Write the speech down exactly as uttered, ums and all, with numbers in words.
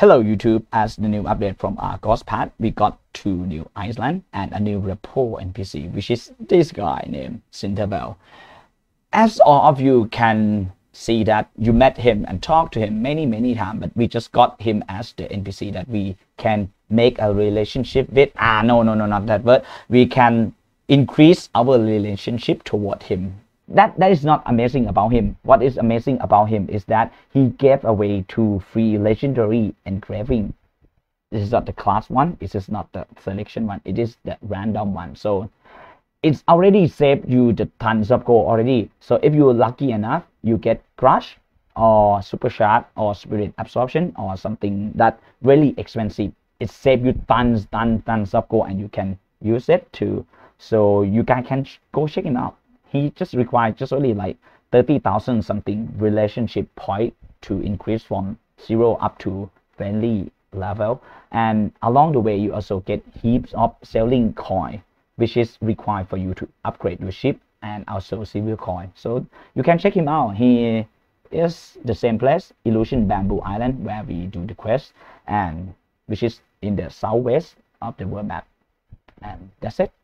Hello YouTube, as the new update from our Ghostpad, we got two new islands and a new rapport N P C, which is this guy named Zinnervale. As all of you can see that you met him and talked to him many many times, but we just got him as the N P C that we can make a relationship with. Ah no no no not that word. We can increase our relationship toward him. That, that is not amazing about him. What is amazing about him is that he gave away two free legendary engraving. This is not the class one. This is not the selection one. It is the random one. So it's already saved you the tons of gold already. So if you're lucky enough, you get crush or super shard or spirit absorption or something that really expensive. It saved you tons, tons, tons of gold and you can use it too. So you guys can go check him out. He just required just only like thirty thousand something relationship point to increase from zero up to friendly level. And along the way, you also get heaps of selling coin, which is required for you to upgrade your ship and also civil coin. So you can check him out. He is the same place, Illusion Bamboo Island, where we do the quest, and which is in the southwest of the world map. And that's it.